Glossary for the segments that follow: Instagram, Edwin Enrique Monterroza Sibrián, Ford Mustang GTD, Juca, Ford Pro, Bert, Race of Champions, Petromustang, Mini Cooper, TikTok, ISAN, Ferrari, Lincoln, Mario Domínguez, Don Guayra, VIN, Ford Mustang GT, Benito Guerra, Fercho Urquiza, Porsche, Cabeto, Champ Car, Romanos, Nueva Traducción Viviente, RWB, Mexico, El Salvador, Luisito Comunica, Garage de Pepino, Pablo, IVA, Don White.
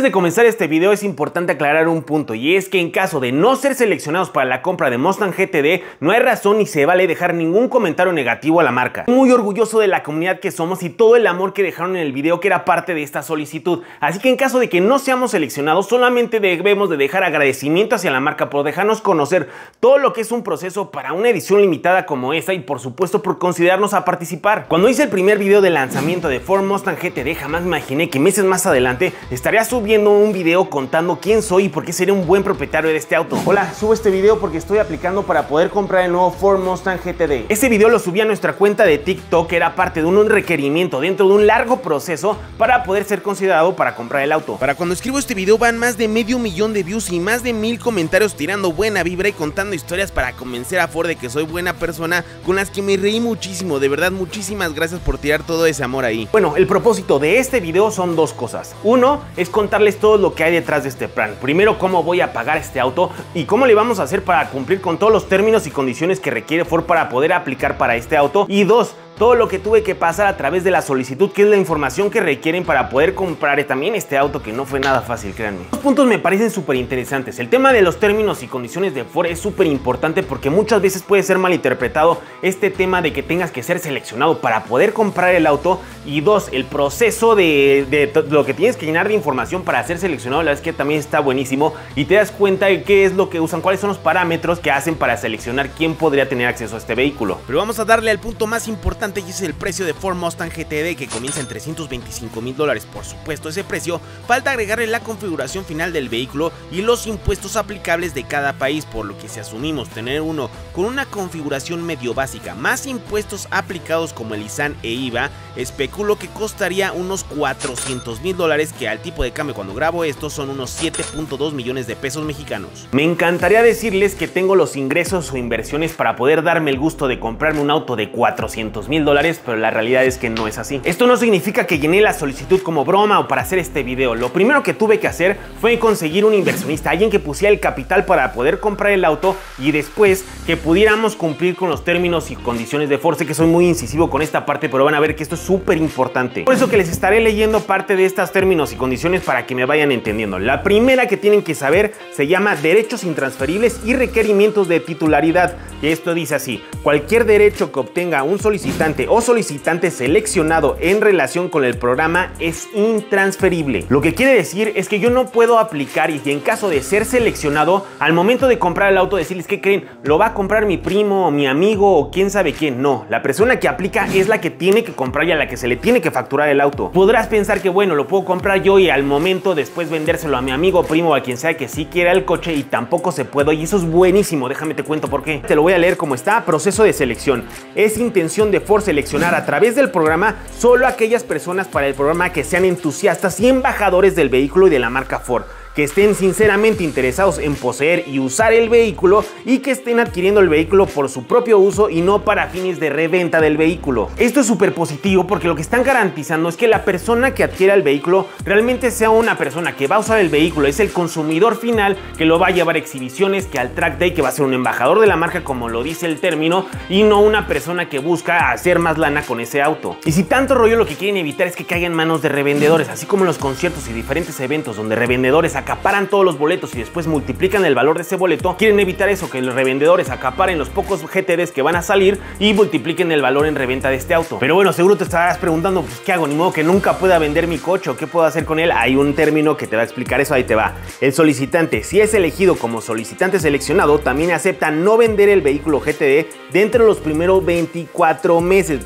Antes de comenzar este video es importante aclarar un punto, y es que en caso de no ser seleccionados para la compra de Mustang GTD, no hay razón ni se vale dejar ningún comentario negativo a la marca. Estoy muy orgulloso de la comunidad que somos y todo el amor que dejaron en el video que era parte de esta solicitud, así que en caso de que no seamos seleccionados, solamente debemos de dejar agradecimiento hacia la marca por dejarnos conocer todo lo que es un proceso para una edición limitada como esta, y por supuesto por considerarnos a participar. Cuando hice el primer video de lanzamiento de Ford Mustang GTD, jamás imaginé que meses más adelante estaría subiendo un video contando quién soy y por qué sería un buen propietario de este auto. Hola, subo este video porque estoy aplicando para poder comprar el nuevo Ford Mustang GTD. Este video lo subí a nuestra cuenta de TikTok, que era parte de un requerimiento dentro de un largo proceso para poder ser considerado para comprar el auto. Para cuando escribo este video van más de medio millón de views y más de 1000 comentarios tirando buena vibra y contando historias para convencer a Ford de que soy buena persona, con las que me reí muchísimo. De verdad, muchísimas gracias por tirar todo ese amor ahí. Bueno, el propósito de este video son dos cosas. Uno es contarles todo lo que hay detrás de este plan. Primero, cómo voy a pagar este auto y cómo le vamos a hacer para cumplir con todos los términos y condiciones que requiere Ford para poder aplicar para este auto. Y dos, todo lo que tuve que pasar a través de la solicitud, que es la información que requieren para poder comprar también este auto, que no fue nada fácil, créanme. Dos puntos me parecen súper interesantes. El tema de los términos y condiciones de Ford es súper importante porque muchas veces puede ser malinterpretado este tema de que tengas que ser seleccionado para poder comprar el auto. Y dos, el proceso de lo que tienes que llenar de información para ser seleccionado, la verdad es que también está buenísimo y te das cuenta de qué es lo que usan, cuáles son los parámetros que hacen para seleccionar quién podría tener acceso a este vehículo. Pero vamos a darle al punto más importante, y es el precio de Ford Mustang GTD, que comienza en $325,000. Por supuesto, ese precio falta agregarle la configuración final del vehículo y los impuestos aplicables de cada país, por lo que si asumimos tener uno con una configuración medio básica más impuestos aplicados como el ISAN e IVA, especulo que costaría unos $400,000, que al tipo de cambio cuando grabo esto son unos 7.2 millones de pesos mexicanos. Me encantaría decirles que tengo los ingresos o inversiones para poder darme el gusto de comprarme un auto de $400,000, pero la realidad es que no es así. Esto no significa que llené la solicitud como broma o para hacer este video. Lo primero que tuve que hacer fue conseguir un inversionista, alguien que pusiera el capital para poder comprar el auto y después que pudiéramos cumplir con los términos y condiciones de Ford. Sé que soy muy incisivo con esta parte, pero van a ver que esto es súper importante. Por eso que les estaré leyendo parte de estos términos y condiciones para que me vayan entendiendo. La primera que tienen que saber se llama derechos intransferibles y requerimientos de titularidad. Y esto dice así: cualquier derecho que obtenga un solicitante o solicitante seleccionado en relación con el programa es intransferible. Lo que quiere decir es que yo no puedo aplicar y en caso de ser seleccionado, al momento de comprar el auto decirles que creen, lo va a comprar mi primo o mi amigo o quién sabe quién. No, la persona que aplica es la que tiene que comprar y a la que se le tiene que facturar el auto. Podrás pensar que bueno, lo puedo comprar yo y al momento después vendérselo a mi amigo, primo o a quien sea que sí quiera el coche, y tampoco se puede, y eso es buenísimo. Déjame te cuento por qué. Te lo voy a leer como está. Proceso de selección: es intención de Ford seleccionar a través del programa solo aquellas personas para el programa que sean entusiastas y embajadores del vehículo y de la marca Ford, que estén sinceramente interesados en poseer y usar el vehículo y que estén adquiriendo el vehículo por su propio uso y no para fines de reventa del vehículo. Esto es súper positivo porque lo que están garantizando es que la persona que adquiera el vehículo realmente sea una persona que va a usar el vehículo, es el consumidor final que lo va a llevar a exhibiciones, que al track day, que va a ser un embajador de la marca como lo dice el término, y no una persona que busca hacer más lana con ese auto. Y si tanto rollo, lo que quieren evitar es que caigan en manos de revendedores, así como los conciertos y diferentes eventos donde revendedores acaparan todos los boletos y después multiplican el valor de ese boleto. Quieren evitar eso, que los revendedores acaparen los pocos GTDs que van a salir y multipliquen el valor en reventa de este auto. Pero bueno, seguro te estarás preguntando, pues ¿qué hago? Ni modo que nunca pueda vender mi coche, ¿o qué puedo hacer con él? Hay un término que te va a explicar eso, ahí te va. El solicitante, si es elegido como solicitante seleccionado, también acepta no vender el vehículo GTD dentro de los primeros 24 meses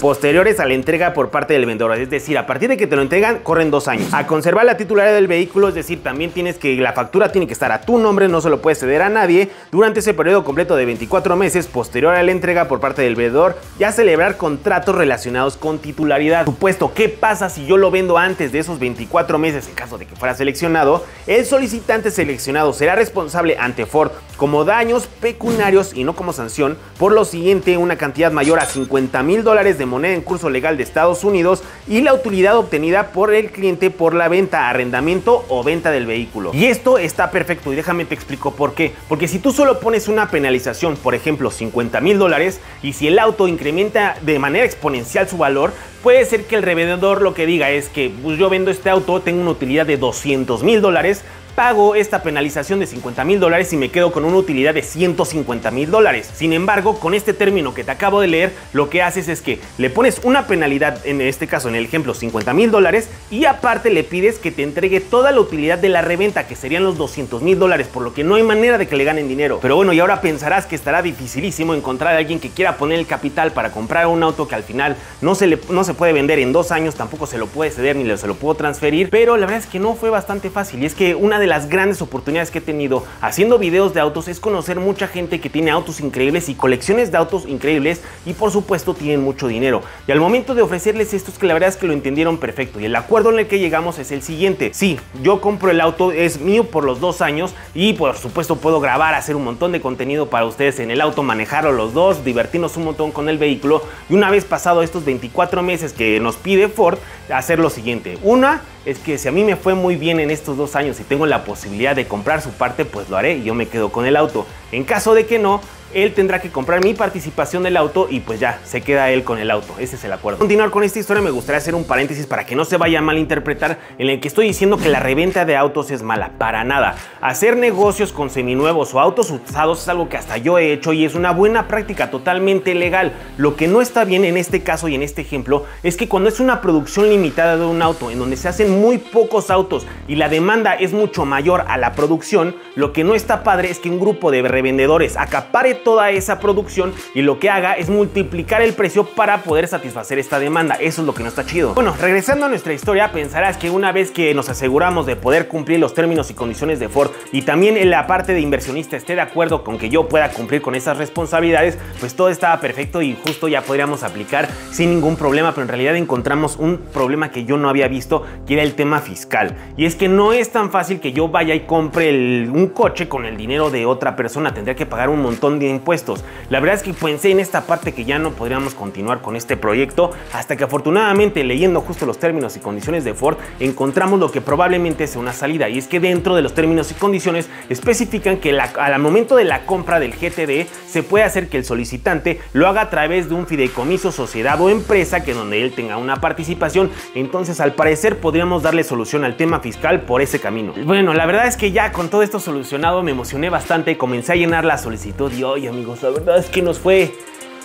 posteriores a la entrega por parte del vendedor. Es decir, a partir de que te lo entregan, corren 2 años. A conservar la titularidad del vehículo, es decir, también tienes que, la factura tiene que estar a tu nombre, no se lo puedes ceder a nadie durante ese periodo completo de 24 meses posterior a la entrega por parte del vendedor, y a celebrar contratos relacionados con titularidad. Supuesto, ¿qué pasa si yo lo vendo antes de esos 24 meses en caso de que fuera seleccionado? El solicitante seleccionado será responsable ante Ford como daños pecuniarios y no como sanción por lo siguiente: una cantidad mayor a $50,000 de moneda en curso legal de Estados Unidos y la utilidad obtenida por el cliente por la venta, arrendamiento o venta del vehículo. Y esto está perfecto y déjame te explico por qué. Porque si tú solo pones una penalización, por ejemplo $50,000, y si el auto incrementa de manera exponencial su valor, puede ser que el revendedor lo que diga es que pues, yo vendo este auto, tengo una utilidad de $200,000, pago esta penalización de $50,000 y me quedo con una utilidad de $150,000. Sin embargo, con este término que te acabo de leer, lo que haces es que le pones una penalidad, en este caso, en el ejemplo, $50,000, y aparte le pides que te entregue toda la utilidad de la reventa, que serían los $200,000, por lo que no hay manera de que le ganen dinero. Pero bueno, y ahora pensarás que estará dificilísimo encontrar a alguien que quiera poner el capital para comprar un auto que al final no se puede vender en 2 años, tampoco se lo puede ceder ni se lo puedo transferir, pero la verdad es que no fue bastante fácil. Y es que una de las grandes oportunidades que he tenido haciendo videos de autos es conocer mucha gente que tiene autos increíbles y colecciones de autos increíbles, y por supuesto tienen mucho dinero, y al momento de ofrecerles esto es que la verdad es que lo entendieron perfecto, y el acuerdo en el que llegamos es el siguiente: sí, yo compro el auto, es mío por los 2 años, y por supuesto puedo grabar, hacer un montón de contenido para ustedes en el auto, manejarlo los dos, divertirnos un montón con el vehículo, y una vez pasado estos 24 meses que nos pide Ford, hacer lo siguiente. Una es que si a mí me fue muy bien en estos 2 años y tengo la posibilidad de comprar su parte, pues lo haré y yo me quedo con el auto. En caso de que no, él tendrá que comprar mi participación del auto y pues ya, se queda él con el auto. Ese es el acuerdo. Continuar con esta historia, me gustaría hacer un paréntesis para que no se vaya a malinterpretar en el que estoy diciendo que la reventa de autos es mala. Para nada. Hacer negocios con seminuevos o autos usados es algo que hasta yo he hecho y es una buena práctica, totalmente legal. Lo que no está bien en este caso y en este ejemplo es que cuando es una producción limitada de un auto en donde se hacen muy pocos autos y la demanda es mucho mayor a la producción, lo que no está padre es que un grupo de revendedores acapare toda esa producción y lo que haga es multiplicar el precio para poder satisfacer esta demanda. Eso es lo que no está chido. Bueno, regresando a nuestra historia, pensarás que una vez que nos aseguramos de poder cumplir los términos y condiciones de Ford y también en la parte de inversionista esté de acuerdo con que yo pueda cumplir con esas responsabilidades, pues todo estaba perfecto y justo ya podríamos aplicar sin ningún problema, pero en realidad encontramos un problema que yo no había visto, que era el tema fiscal. Y es que no es tan fácil que yo vaya y compre un coche con el dinero de otra persona, tendría que pagar un montón de impuestos. La verdad es que pensé en esta parte que ya no podríamos continuar con este proyecto, hasta que afortunadamente, leyendo justo los términos y condiciones de Ford, encontramos lo que probablemente sea una salida, y es que dentro de los términos y condiciones especifican que al momento de la compra del GTD se puede hacer que el solicitante lo haga a través de un fideicomiso, sociedad o empresa que donde él tenga una participación. Entonces al parecer podríamos darle solución al tema fiscal por ese camino. Bueno, la verdad es que ya con todo esto solucionado me emocioné bastante, comencé a llenar la solicitud y oye, amigos, la verdad es que nos fue...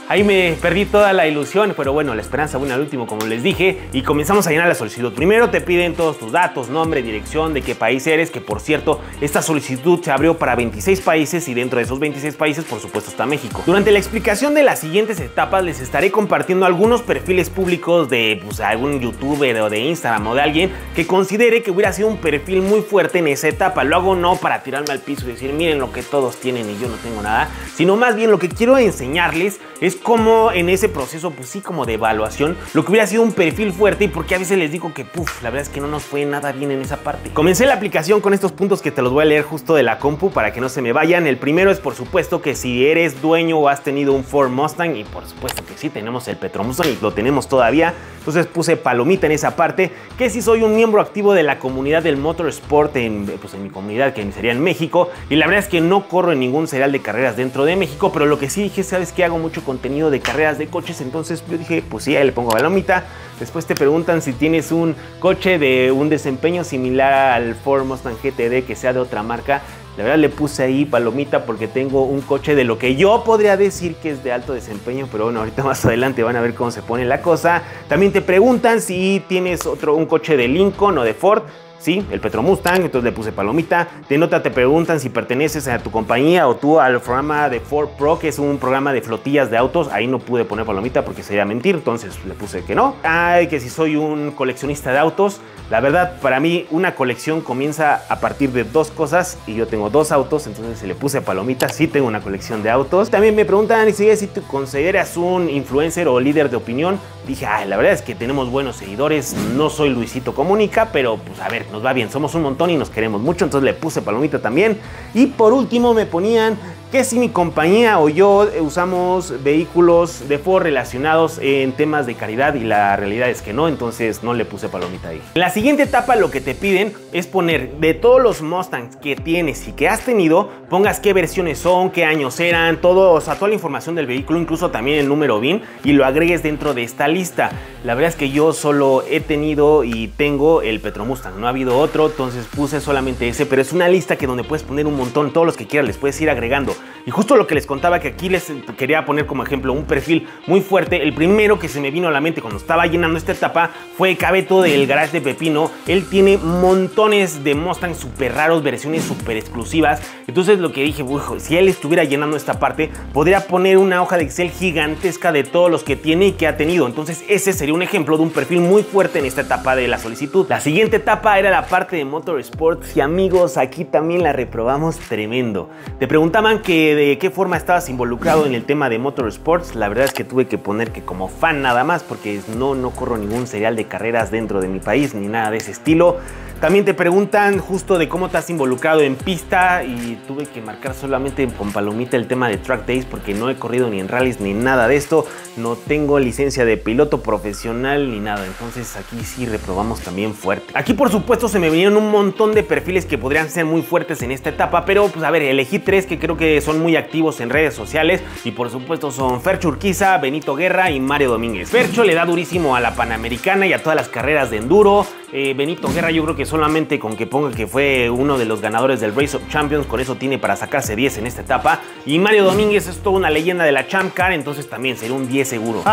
Ahí me perdí toda la ilusión, pero bueno, la esperanza buena al último, como les dije, y comenzamos a llenar la solicitud. Primero te piden todos tus datos, nombre, dirección, de qué país eres, que por cierto, esta solicitud se abrió para 26 países y dentro de esos 26 países, por supuesto, está México. Durante la explicación de las siguientes etapas les estaré compartiendo algunos perfiles públicos de algún youtuber o de Instagram o de alguien que considere que hubiera sido un perfil muy fuerte en esa etapa. Lo hago no para tirarme al piso y decir, miren lo que todos tienen y yo no tengo nada, sino más bien lo que quiero enseñarles es como en ese proceso, pues sí, como de evaluación, lo que hubiera sido un perfil fuerte y porque a veces les digo que, la verdad es que no nos fue nada bien en esa parte. Comencé la aplicación con estos puntos que te los voy a leer justo de la compu para que no se me vayan. El primero es, por supuesto, que si eres dueño o has tenido un Ford Mustang, y por supuesto que sí, tenemos el Petromustang y lo tenemos todavía, entonces puse palomita en esa parte. Que si soy un miembro activo de la comunidad del motorsport en mi comunidad, que sería en México, y la verdad es que no corro en ningún serial de carreras dentro de México, pero lo que sí dije, sabes que hago mucho contenido de carreras de coches, entonces yo dije, pues sí, ahí le pongo palomita. Después te preguntan si tienes un coche de un desempeño similar al Ford Mustang GTD que sea de otra marca. La verdad le puse ahí palomita porque tengo un coche de lo que yo podría decir que es de alto desempeño, pero bueno, ahorita más adelante van a ver cómo se pone la cosa. También te preguntan si tienes un coche de Lincoln o de Ford. Sí, el Petromustang, entonces le puse palomita. De nota te preguntan si perteneces a tu compañía o tú al programa de Ford Pro, que es un programa de flotillas de autos. Ahí no pude poner palomita porque sería mentir, entonces le puse que no. Ay, que si soy un coleccionista de autos. La verdad, para mí una colección comienza a partir de 2 cosas y yo tengo 2 autos, entonces se le puse palomita. Sí, tengo una colección de autos. También me preguntan si te consideras un influencer o líder de opinión. Dije, ay, la verdad es que tenemos buenos seguidores. No soy Luisito Comunica, pero pues a ver, nos va bien, somos un montón y nos queremos mucho, entonces le puse palomita también. Y por último me ponían que si mi compañía o yo usamos vehículos de Ford relacionados en temas de caridad, y la realidad es que no, entonces no le puse palomita ahí. En la siguiente etapa lo que te piden es poner de todos los Mustangs que tienes y que has tenido, pongas qué versiones son, qué años eran, todo, o sea, toda la información del vehículo, incluso también el número VIN, y lo agregues dentro de esta lista. La verdad es que yo solo he tenido y tengo el Petromustang, no ha habido otro, entonces puse solamente ese, pero es una lista que donde puedes poner un montón, todos los que quieras les puedes ir agregando. Y justo lo que les contaba, que aquí les quería poner como ejemplo un perfil muy fuerte, el primero que se me vino a la mente cuando estaba llenando esta etapa fue Cabeto del Garage de Pepino. Él tiene montones de Mustang súper raros, versiones súper exclusivas, entonces lo que dije, si él estuviera llenando esta parte, podría poner una hoja de Excel gigantesca de todos los que tiene y que ha tenido, entonces ese sería un ejemplo de un perfil muy fuerte en esta etapa de la solicitud. La siguiente etapa era la parte de Motorsports y amigos, aquí también la reprobamos tremendo. Te preguntaban que de qué forma estabas involucrado en el tema de Motorsports. La verdad es que tuve que poner que como fan nada más, porque no corro ningún serial de carreras dentro de mi país ni nada de ese estilo. También te preguntan justo de cómo te has involucrado en pista y tuve que marcar solamente con palomita el tema de track days, porque no he corrido ni en rallies ni nada de esto, no tengo licencia de piloto profesional ni nada, entonces aquí sí reprobamos también fuerte. Aquí por supuesto se me vinieron un montón de perfiles que podrían ser muy fuertes en esta etapa, pero pues a ver, elegí tres que creo que son muy activos en redes sociales y por supuesto son Fercho Urquiza, Benito Guerra y Mario Domínguez. Fercho le da durísimo a la Panamericana y a todas las carreras de enduro. Benito Guerra yo creo que solamente con que ponga que fue uno de los ganadores del Race of Champions, con eso tiene para sacarse 10 en esta etapa. Y Mario Domínguez es toda una leyenda de la Champ Car, entonces también sería un 10 seguro.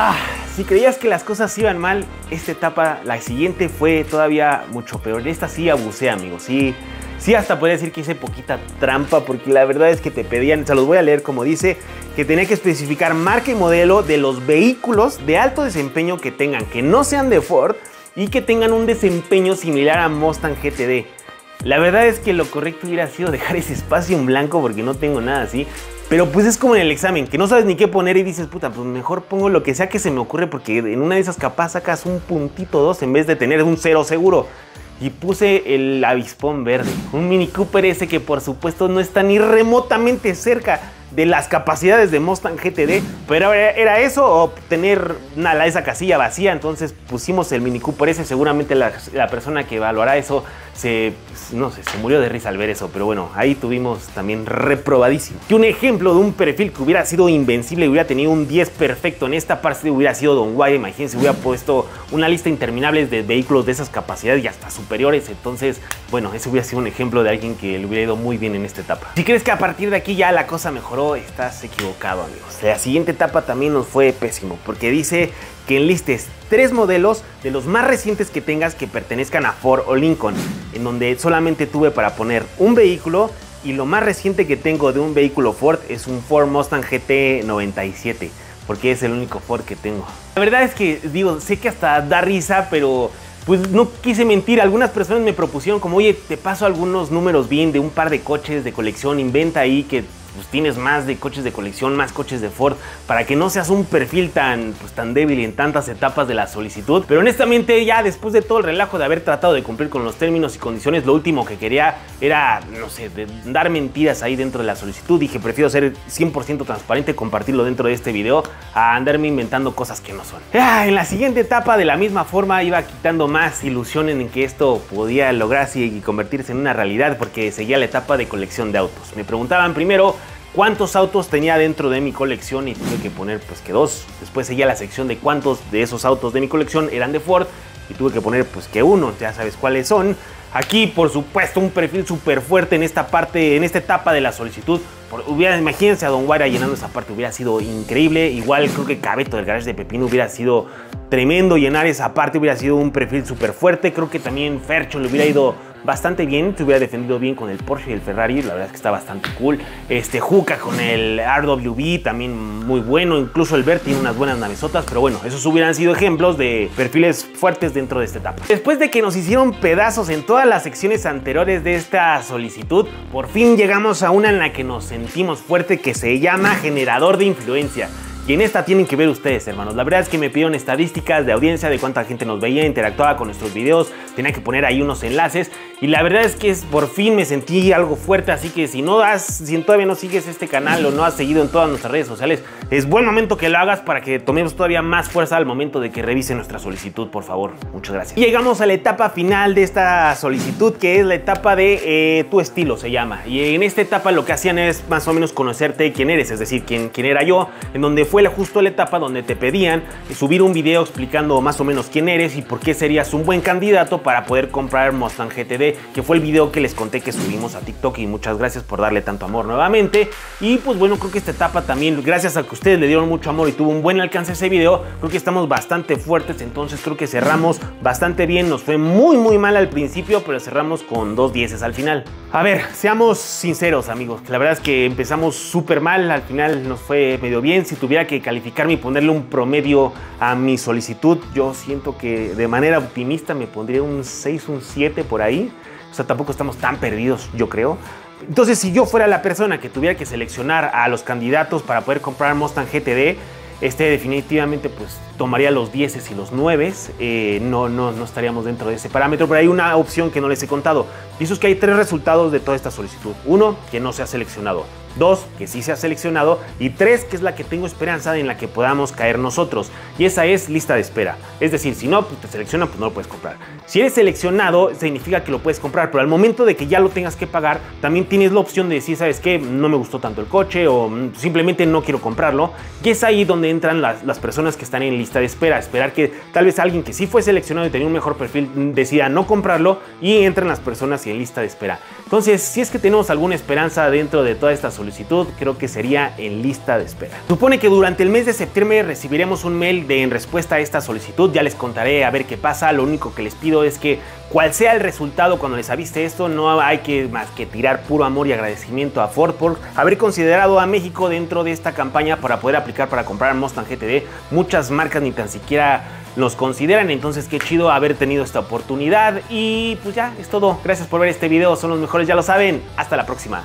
Si creías que las cosas iban mal, esta etapa, la siguiente, fue todavía mucho peor. Esta sí abusé, amigos, sí hasta podría decir que hice poquita trampa, porque la verdad es que te pedían, se los voy a leer como dice, que tenía que especificar marca y modelo de los vehículos de alto desempeño que tengan, que no sean de Ford, y que tengan un desempeño similar a Mustang GTD. La verdad es que lo correcto hubiera sido dejar ese espacio en blanco porque no tengo nada así, pero pues es como en el examen, que no sabes ni qué poner y dices, puta, pues mejor pongo lo que sea que se me ocurre, porque en una de esas capaz sacas un puntito 2 en vez de tener un 0 seguro. Y puse el avispón verde, un Mini Cooper ese que por supuesto no está ni remotamente cerca de las capacidades de Mustang GTD, pero era eso o tener esa casilla vacía, entonces pusimos el Mini Cooper ese. Seguramente la persona que evaluará eso se murió de risa al ver eso, pero bueno, ahí tuvimos también reprobadísimo. Y un ejemplo de un perfil que hubiera sido invencible y hubiera tenido un 10 perfecto en esta parte hubiera sido Don White. Imagínense, hubiera puesto una lista interminable de vehículos de esas capacidades y hasta superiores, entonces bueno, ese hubiera sido un ejemplo de alguien que le hubiera ido muy bien en esta etapa. Si crees que a partir de aquí ya la cosa mejoró, estás equivocado, amigos. La siguiente etapa también nos fue pésimo, porque dice que enlistes 3 modelos de los más recientes que tengas que pertenezcan a Ford o Lincoln, en donde solamente tuve para poner un vehículo y lo más reciente que tengo de un vehículo Ford es un Ford Mustang GT 97, porque es el único Ford que tengo. La verdad es que, digo, sé que hasta da risa, pero pues no quise mentir. Algunas personas me propusieron como, oye, te paso algunos números bien de un par de coches de colección, inventa ahí que pues tienes más de coches de colección, más coches de Ford, para que no seas un perfil tan débil en tantas etapas de la solicitud. Pero honestamente, ya después de todo el relajo de haber tratado de cumplir con los términos y condiciones, lo último que quería era, no sé, dar mentiras ahí dentro de la solicitud. Dije, prefiero ser 100% transparente, compartirlo dentro de este video, a andarme inventando cosas que no son. En la siguiente etapa, de la misma forma, iba quitando más ilusiones en que esto podía lograrse y convertirse en una realidad, porque seguía la etapa de colección de autos. Me preguntaban primero cuántos autos tenía dentro de mi colección y tuve que poner pues que 2. Después seguía la sección de cuántos de esos autos de mi colección eran de Ford y tuve que poner pues que 1, ya sabes cuáles son. Aquí por supuesto un perfil súper fuerte en esta parte, en esta etapa de la solicitud. Imagínense a Don Guayra llenando esa parte, hubiera sido increíble. Igual creo que Cabeto del Garage de Pepino hubiera sido tremendo, llenar esa parte hubiera sido un perfil súper fuerte. Creo que también Fercho le hubiera ido bastante bien, se hubiera defendido bien con el Porsche y el Ferrari, la verdad es que está bastante cool. Juca con el RWB también muy bueno, incluso el Bert tiene unas buenas navesotas, pero bueno, esos hubieran sido ejemplos de perfiles fuertes dentro de esta etapa. Después de que nos hicieron pedazos en todas las secciones anteriores de esta solicitud, por fin llegamos a una en la que nos sentimos fuerte, que se llama generador de influencia. Y en esta tienen que ver ustedes, hermanos. La verdad es que me pidieron estadísticas de audiencia, de cuánta gente nos veía, interactuaba con nuestros videos, tenía que poner ahí unos enlaces. Y la verdad es que por fin me sentí algo fuerte, así que si todavía no sigues este canal o no has seguido en todas nuestras redes sociales, es buen momento que lo hagas para que tomemos todavía más fuerza al momento de que revise nuestra solicitud, por favor. Muchas gracias. Y llegamos a la etapa final de esta solicitud, que es la etapa de tu estilo, se llama. Y en esta etapa lo que hacían es más o menos conocerte quién eres, es decir, quién era yo, en donde fue justo la etapa donde te pedían subir un video explicando más o menos quién eres y por qué serías un buen candidato para poder comprar Mustang GTD, que fue el video que les conté que subimos a TikTok, y muchas gracias por darle tanto amor nuevamente. Y pues bueno, creo que esta etapa también, gracias a que ustedes le dieron mucho amor y tuvo un buen alcance ese video, creo que estamos bastante fuertes, entonces creo que cerramos bastante bien. Nos fue muy mal al principio, pero cerramos con 2 dieces al final. A ver, seamos sinceros, amigos, la verdad es que empezamos súper mal, al final nos fue medio bien. Si tuviera que calificarme y ponerle un promedio a mi solicitud, yo siento que de manera optimista me pondría un 6, un 7 por ahí. O sea, tampoco estamos tan perdidos, yo creo. Entonces, si yo fuera la persona que tuviera que seleccionar a los candidatos para poder comprar Mustang GTD, definitivamente pues tomaría los 10 y los 9s. No estaríamos dentro de ese parámetro, pero hay una opción que no les he contado. Y eso es que hay 3 resultados de toda esta solicitud. 1, que no se ha seleccionado. 2, que sí se ha seleccionado. Y 3, que es la que tengo esperanza en la que podamos caer nosotros. Y esa es lista de espera. Es decir, si no pues te seleccionan, pues no lo puedes comprar. Si eres seleccionado, significa que lo puedes comprar. Pero al momento de que ya lo tengas que pagar, también tienes la opción de decir, ¿sabes qué? No me gustó tanto el coche o simplemente no quiero comprarlo. Y es ahí donde entran las personas que están en lista de espera. Esperar que tal vez alguien que sí fue seleccionado y tenía un mejor perfil decida no comprarlo. Y entran las personas en lista de espera. Entonces, si es que tenemos alguna esperanza dentro de toda esta solicitud, creo que sería en lista de espera. Supone que durante el mes de septiembre recibiremos un mail en respuesta a esta solicitud. Ya les contaré a ver qué pasa. Lo único que les pido es que cual sea el resultado cuando les aviste esto, no hay que más que tirar puro amor y agradecimiento a Ford por haber considerado a México dentro de esta campaña para poder aplicar para comprar Mustang GTD. Muchas marcas ni tan siquiera nos consideran, entonces qué chido haber tenido esta oportunidad. Y pues ya es todo. Gracias por ver este video, son los mejores, ya lo saben. Hasta la próxima.